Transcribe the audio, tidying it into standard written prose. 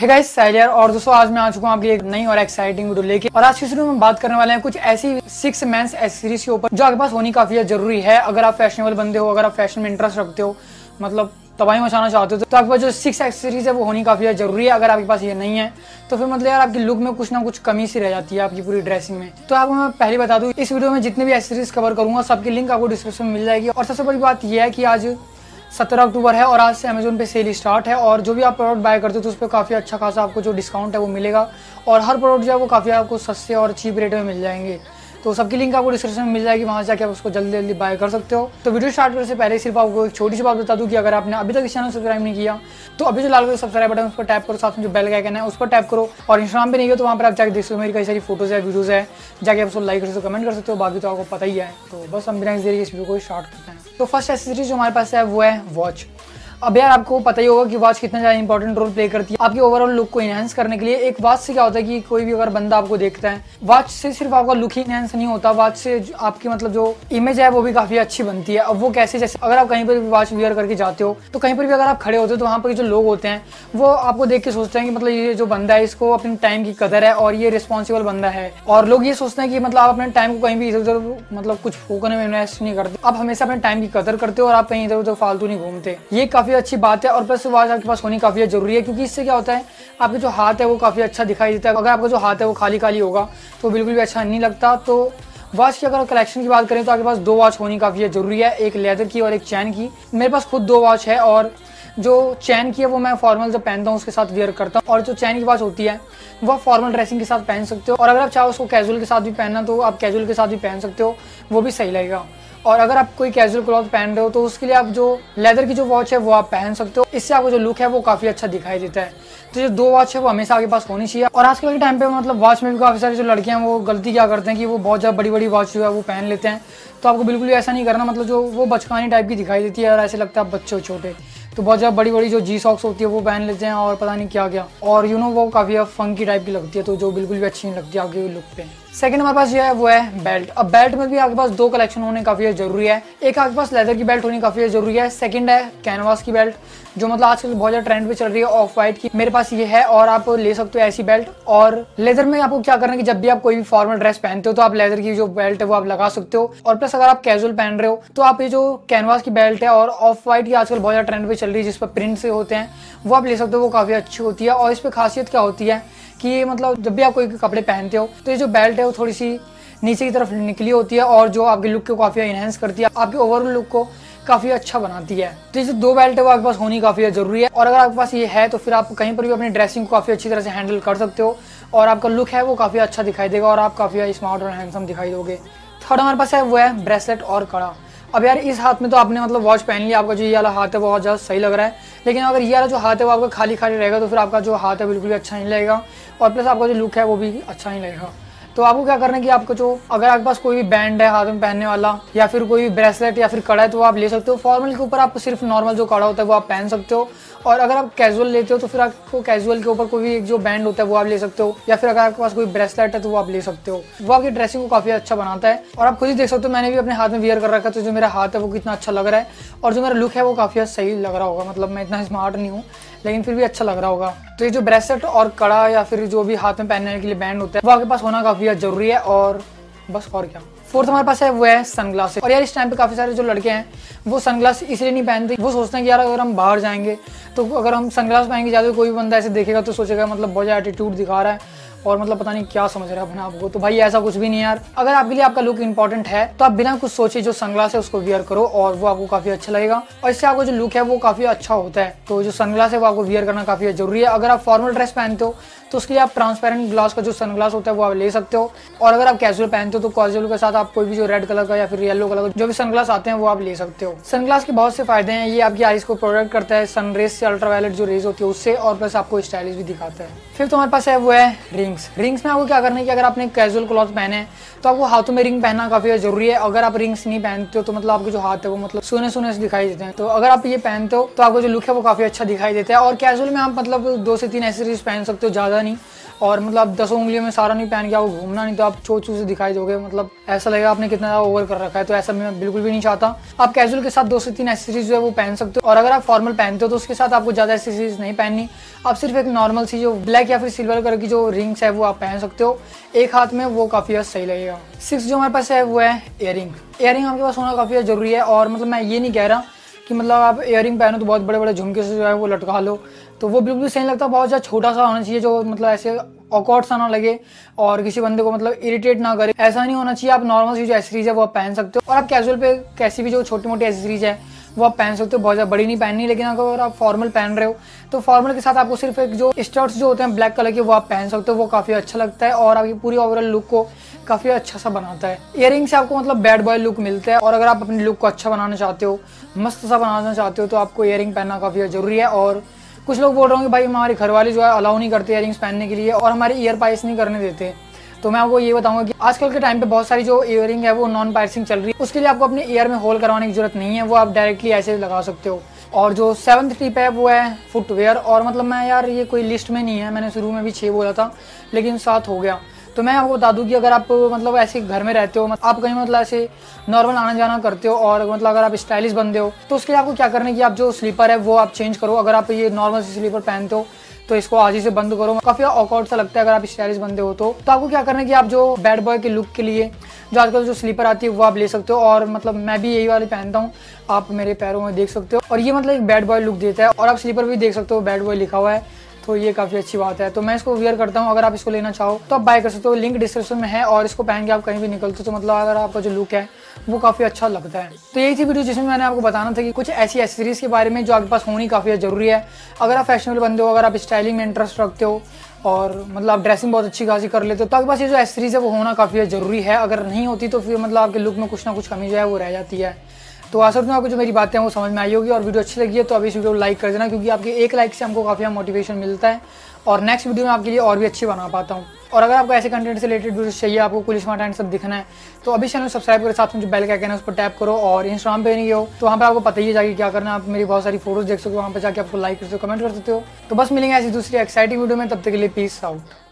Hey guys cider और दोस्तों आज मैं आ चुका हूँ आपके लिए एक नई और एक्साइटिंग वीडियो लेके। और आज की वीडियो में बात करने वाले हैं कुछ ऐसी 6 मेंस एक्सेसरीज के ऊपर जो आपके पास होनी काफी जरूरी है। अगर आप फैशनेबल बंदे हो, अगर आप फैशन में इंटरेस्ट रखते हो, मतलब तबाही मचाना चाहते हो, तो आपके पास जो 6 एक्सेसरीज है वो होनी काफी जरूरी है। अगर आपके पास ये नहीं है तो फिर मतलब यार आपकी लुक में कुछ ना कुछ कमी सी रह जाती है, आपकी पूरी ड्रेसिंग में। तो आपको मैं पहले बता दूं, इस वीडियो में जितने भी एक्सेसरीज कवर करूंगा सबकी लिंक आपको डिस्क्रिप्शन में मिल जाएगी। और सबसे बड़ी बात यह है कि आज 17 अक्टूबर है और आज से अमेजोन पे सेल स्टार्ट है, और जो भी आप प्रोडक्ट बाय करते हो तो उस पर काफ़ी अच्छा खासा आपको जो डिस्काउंट है वो मिलेगा, और हर प्रोडक्ट जो है वो काफ़ी आपको सस्ते और चीप रेट में मिल जाएंगे। तो सबकी लिंक आपको डिस्क्रिप्शन में मिल जाएगी, वहाँ जाके आप उसको जल्दी जल्दी बाय कर सकते हो। तो वीडियो स्टार्ट करने से पहले सिर्फ आपको एक छोटी सी बात बता दूं कि अगर आपने अभी तक इस चैनल सब्सक्राइब नहीं किया तो अभी जो लाल कलर सब्सक्राइब बटन उस पर टैप करो, साथ में जो बेल का आइकन है उस पर टैप करो। और इंस्टाग्राम पे नहीं हो तो वहाँ पर आप जाकर देख सकते हो, मेरी कई सारी फोटोज है, वीडियोज है, जाके आप उसको लाइक कर सकते हो, कमेंट कर सकते हो, बाकी तो आपको पता ही है। तो बस हम बिना देरी के इस वीडियो को स्टार्ट करते हैं। तो फर्स्ट एक्सेसरीज जो हमारे पास है वो है वॉच। अब यार आपको पता ही होगा कि वॉच कितना ज़्यादा इंपॉर्टेंट रोल प्ले करती है आपके ओवरऑल लुक को इनहेंस करने के लिए। एक वॉच से क्या होता है कि कोई भी अगर बंदा आपको देखता है, वॉच से सिर्फ आपका लुक ही इनहेंस नहीं होता, वॉच से आपकी मतलब जो इमेज है वो भी काफ़ी अच्छी बनती है। अब वो कैसे, जैसे अगर आप कहीं पर भी वॉच वियर करके जाते हो, तो कहीं पर भी अगर आप खड़े होते हो तो वहाँ पर जो लोग होते हैं वो आपको देख के सोचते हैं कि मतलब ये जो बंदा है इसको अपने टाइम की कदर है और ये रिस्पॉन्सिबल बंदा है। और लोग ये सोचते हैं कि मतलब आप अपने टाइम को कहीं भी इधर उधर मतलब कुछ फूकने में इन्वेस्ट नहीं करते, आप हमेशा अपने टाइम की कदर करते हो और आप कहीं इधर उधर फालतू नहीं घूमते। ये काफ़ी अच्छी बात है। और प्लस वॉच आपके पास होनी काफी जरूरी है, क्योंकि इससे क्या होता है आपके जो हाथ है वो काफी अच्छा दिखाई देता है। अगर आपका जो हाथ है वो खाली खाली होगा तो बिल्कुल भी अच्छा नहीं लगता। तो वॉच की अगर कलेक्शन की बात करें तो आपके पास 2 वॉच होनी काफी जरूरी है, एक लेदर की और एक चैन की। मेरे पास खुद 2 वॉच है, और जो चैन की है वो मैं फॉर्मल जब पहनता हूँ उसके साथ वेयर करता हूँ, और जो चैन की वॉच होती है वो आप फॉर्मल ड्रेसिंग के साथ पहन सकते हो। और अगर आप चाहो उसको कैजुअल के साथ भी पहनना तो आप कैजुअल के साथ भी पहन सकते हो, वो भी सही लगेगा। और अगर आप कोई कैजुअल क्लॉथ पहन रहे हो तो उसके लिए आप जो लेदर की जो वॉच है वो आप पहन सकते हो, इससे आपको जो लुक है वो काफ़ी अच्छा दिखाई देता है। तो जो 2 वॉच है वो हमेशा आपके पास होनी चाहिए। और आजकल के टाइम पे मतलब वॉच में भी काफ़ी सारी जो लड़कियां हैं वो गलती क्या करते हैं कि वो बहुत ज़्यादा बड़ी बड़ी वॉच जो है वो पहन लेते हैं, तो आपको बिल्कुल भी ऐसा नहीं करना। मतलब जो वो बचकानी टाइप की दिखाई देती है और ऐसे लगता है बच्चों छोटे, तो बहुत ज़्यादा बड़ी बड़ी जो जी सॉक्स होती है वो पहन लेते हैं और पता नहीं क्या क्या, और यू नो वो काफ़ी फंकी टाइप की लगती है, तो जो बिल्कुल भी अच्छी नहीं लगती आपके लुक पे। सेकंड हमारे पास जो है वो है बेल्ट। अब बेल्ट में भी आपके पास 2 कलेक्शन होने काफ़ी जरूरी है। एक आपके पास लेदर की बेल्ट होनी काफ़ी जरूरी है, सेकंड है कैनवास की बेल्ट जो मतलब आजकल बहुत ज़्यादा ट्रेंड पे चल रही है, ऑफ वाइट की। मेरे पास ये है और आप ले सकते हो ऐसी बेल्ट। और लेदर में आपको क्या करना है कि जब भी आप कोई भी फॉर्मल ड्रेस पहनते हो तो आप लेदर की जो बेल्ट है वो आप लगा सकते हो। और प्लस अगर आप कैजुअल पहन रहे हो तो आप ये जो कैनवास की बेल्ट है और ऑफ वाइट की आजकल बहुत ज़्यादा ट्रेंड पे चल रही है जिस पर प्रिंट से होते हैं, वो आप ले सकते हो, वो काफ़ी अच्छी होती है। और इस पर खासियत क्या होती है कि मतलब जब भी आप कोई कपड़े पहनते हो तो ये जो बेल्ट है वो थोड़ी सी नीचे की तरफ निकली होती है, और जो आपके लुक को काफ़ी इनहेंस करती है, आपके ओवरऑल लुक को काफ़ी अच्छा बनाती है। तो ये जो 2 बेल्ट है वो आपके पास होनी काफ़ी जरूरी है। और अगर आपके पास ये है तो फिर आप कहीं पर भी अपनी ड्रेसिंग को काफ़ी अच्छी तरह से हैंडल कर सकते हो, और आपका लुक है वो काफ़ी अच्छा दिखाई देगा और आप काफ़ी स्मार्ट और हैंडसम दिखाई दोगे। थर्ड हमारे पास है वो है ब्रेसलेट और कड़ा। अब यार इस हाथ में तो आपने मतलब वॉच पहन लिया, आपका जो ये वाला हाथ है बहुत ज़्यादा सही लग रहा है, लेकिन अगर ये वाला जो हाथ है वो आपका खाली खाली रहेगा तो फिर आपका जो हाथ है बिल्कुल भी अच्छा नहीं लगेगा, और प्लस आपका जो लुक है वो भी अच्छा नहीं लगेगा। तो आपको क्या करना है कि आपको जो अगर आपके पास कोई भी बैंड है हाथ में पहनने वाला, या फिर कोई भी ब्रेसलेट या फिर कड़ा है, तो आप ले सकते हो। फॉर्मल के ऊपर आप सिर्फ नॉर्मल जो कड़ा होता है वो आप पहन सकते हो, और अगर आप कैजुअल लेते हो तो फिर आपको कैजुअल के ऊपर कोई भी एक जो बैंड होता है वो आप ले सकते हो, या फिर अगर आपके पास कोई ब्रेसलेट है तो वो आप ले सकते हो। वो आपकी ड्रेसिंग को काफ़ी अच्छा बनाता है। और आप खुद ही देख सकते हो, मैंने भी अपने हाथ में वेयर कर रखा है, तो जो मेरा हाथ है वो कितना अच्छा लग रहा है, और जो मेरा लुक है वो काफ़ी सही लग रहा होगा। मतलब मैं इतना स्मार्ट नहीं हूँ लेकिन फिर भी अच्छा लग रहा होगा। तो ये जो ब्रेसलेट और कड़ा या फिर जो भी हाथ में पहनने के लिए बैंड होता है वो आपके पास होना काफ़ी जरूरी है। और बस और क्या। फोर्थ हमारे पास है वो है सनग्लासेस। और यार इस टाइम पे काफ़ी सारे जो लड़के हैं वो सनग्लास इसलिए नहीं पहनते, वो सोचते हैं कि यार अगर हम बाहर जाएंगे तो अगर हम सनग्लास पहनेंगे ज़्यादा कोई भी बंदा ऐसे देखेगा तो सोचेगा मतलब बहुत ज़्यादा एटीट्यूड दिखा रहा है और मतलब पता नहीं क्या समझ रहा है अपने आप को। तो भाई ऐसा कुछ भी नहीं यार, अगर आपके लिए आपका लुक इंपॉर्टेंट है तो आप बिना कुछ सोचे जो सनग्लास है उसको वेयर करो, और वो आपको काफ़ी अच्छा लगेगा, और इससे आपको जो लुक है वो काफ़ी अच्छा होता है। तो जो सनग्लास है वो आपको वेयर करना काफ़ी जरूरी है। अगर आप फॉर्मल ड्रेस पहनते हो तो उसके लिए आप ट्रांसपेरेंट ग्लास का जो सनग्लास होता है वो आप ले सकते हो, और अगर आप कैजुअल पहनते हो तो कैजुअल के साथ आप कोई भी जो रेड कलर का या फिर येलो कलर का जो भी सनग्लास आते हैं वो आप ले सकते हो। सनग्लास के बहुत से फायदे हैं, ये आपकी आईज को प्रोटेक्ट करता है सन रेज से, अल्ट्रावायलेट जो रेज होती है उससे, और प्लस आपको स्टाइलिश भी दिखाता है। फिफ्थ हमारे पास है वो है रिंग। रिंग्स में आपको क्या करना है कि अगर आपने कैजुअल क्लॉथ पहने हैं तो आपको हाथों में रिंग पहनना काफी जरूरी है। अगर आप रिंग्स नहीं पहनते हो तो मतलब आपके जो हाथ है वो मतलब सोने सोने से दिखाई देते हैं, तो अगर आप ये पहनते हो तो आपको जो लुक है वो काफी अच्छा दिखाई देता है। और कैजुअल में आप मतलब 2 से 3 एक्सेसरीज पहन सकते हो, ज्यादा नहीं। और मतलब 10 उंगलियों में सारा नहीं पहन के आपको घूमना, नहीं तो आप चोचू से दिखाई दोगे, मतलब ऐसा लगेगा आपने कितना ज़्यादा ओवर कर रखा है। तो ऐसा मैं बिल्कुल भी नहीं चाहता। आप कैजुअल के साथ 2 से 3 एक्सेसरीज जो है वो पहन सकते हो, और अगर आप फॉर्मल पहनते हो तो उसके साथ आपको ज़्यादा एक्सेसरीज नहीं पहननी। आप सिर्फ एक नॉर्मल सी जो ब्लैक या फिर सिल्वर कलर की जो रिंग्स है वो आप पहन सकते हो एक हाथ में, वो काफ़ी सही लगेगा। 6 जो हमारे पास है वो है ईयरिंग। ईयरिंग आपके पास होना काफ़ी ज़रूरी है, और मतलब मैं ये नहीं कह रहा कि मतलब आप ईयरिंग पहनो तो बहुत बड़े बड़े झुमके से जो है वो लटका लो, तो वो बिल्कुल सही लगता है। बहुत ज़्यादा छोटा सा होना चाहिए जो मतलब ऐसे ऑकवर्ड सा ना लगे और किसी बंदे को मतलब इरिटेट ना करे, ऐसा नहीं होना चाहिए। आप नॉर्मल सी जो एक्सेसरीज है वो आप पहन सकते हो, और आप कैजुअल पे कैसी भी जो छोटी मोटी एक्सेसरीज है वो आप पहन सकते हो, बहुत ज़्यादा बड़ी नहीं पहननी। लेकिन अगर आप फॉर्मल पहन रहे हो तो फॉर्मल के साथ आपको सिर्फ एक जो स्टड्स जो होते हैं ब्लैक कलर के वो आप पहन सकते हो, वो काफ़ी अच्छा लगता है और आपकी पूरी ओवरऑल लुक को काफ़ी अच्छा सा बनाता है। ईयरिंग से आपको मतलब बैड बॉय लुक मिलता है, और अगर आप अपने लुक को अच्छा बनाना चाहते हो, मस्त सा बनाना चाहते हो, तो आपको ईयरिंग पहनना काफ़ी ज़रूरी है। और कुछ लोग बोल रहे होंगे भाई हमारे घरवाले जो है अलाउ नहीं करते ईयरिंग्स पहनने के लिए और हमारे ईयर पाइस नहीं करने देते, तो मैं आपको ये बताऊंगा कि आजकल के टाइम पे बहुत सारी जो ईयरिंग है वो नॉन पायरसिंग चल रही है, उसके लिए आपको अपने ईयर में होल करवाने की जरूरत नहीं है, वो आप डायरेक्टली ऐसे लगा सकते हो। और जो 7th टिप है वो है फुटवेयर, और मतलब मैं यार ये कोई लिस्ट में नहीं है, मैंने शुरू में भी 6 बोला था लेकिन 7 हो गया। तो मैं आपको बता दूँ कि अगर आप मतलब ऐसे घर में रहते हो, आप कहीं मतलब ऐसे नॉर्मल आना जाना करते हो, और मतलब अगर आप स्टाइलिश बंदे हो तो उसके लिए आपको क्या करना है कि आप जो स्लीपर है वो आप चेंज करो। अगर आप ये नॉर्मल स्लीपर पहनते हो तो इसको आज ही से बंद करो, काफ़ी ऑकवर्ड सा लगता है। अगर आप स्टाइलिश बंदे हो तो आपको क्या करना है कि आप जो बैड बॉय के लुक के लिए जो आजकल जो स्लीपर आती है वो आप ले सकते हो, और मतलब मैं भी यही वाली पहनता हूँ, आप मेरे पैरों में देख सकते हो, और ये मतलब एक बैड बॉय लुक देता है। और आप स्लीपर भी देख सकते हो, बैड बॉय लिखा हुआ है, तो ये काफ़ी अच्छी बात है। तो मैं इसको वेयर करता हूँ, अगर आप इसको लेना चाहो तो आप बाय कर सकते हो, लिंक डिस्क्रिप्शन में है, और इसको पहन के आप कहीं भी निकलते हो तो मतलब अगर आपका जो लुक है वो काफ़ी अच्छा लगता है। तो यही थी वीडियो जिसमें मैंने आपको बताना था कि कुछ ऐसी एक्सेसरीज के बारे में जो आपके पास होनी काफ़ी ज़रूरी है। अगर आप फैशनेबल बंदे हो, अगर आप स्टाइलिंग में इंटरेस्ट रखते हो, और मतलब आप ड्रेसिंग बहुत अच्छी खासी कर लेते हो, तो आपके पास ये जो एक्सेसरीज है वो होना काफ़ी ज़रूरी है। अगर नहीं होती तो फिर मतलब आपके लुक में कुछ ना कुछ कमी जो है वो रह जाती है। तो आशा करता हूं आपको जो मेरी बातें हैं वो समझ में आई होगी, और वीडियो अच्छी लगी है तो अभी इस वीडियो को लाइक कर देना, क्योंकि आपके एक लाइक से हमको काफ़ी मोटिवेशन मिलता है और नेक्स्ट वीडियो में आपके लिए और भी अच्छी बना पाता हूं। और अगर आपको ऐसे कंटेंट से रिलेटेड वीडियो चाहिए, आपको कुल स्मार्ट एंड सब दिखना है, तो अभी चैनल सब्सक्राइब करें, साथ में जो बेल का आइकन है उस पर टैप करो, और इंस्टाग्राम पर नहीं हो तो वहाँ पर आपको पता ही जाएगी क्या करना है। आप मेरी बहुत सारी फोटोज देख सकते हो, वहाँ पर जाकर आपको लाइक कर सकते हो, कमेंट कर सकते हो। तो बस मिलेंगे ऐसी दूसरी एक्साइटिंग वीडियो में, तब तक के लिए पीस आउट।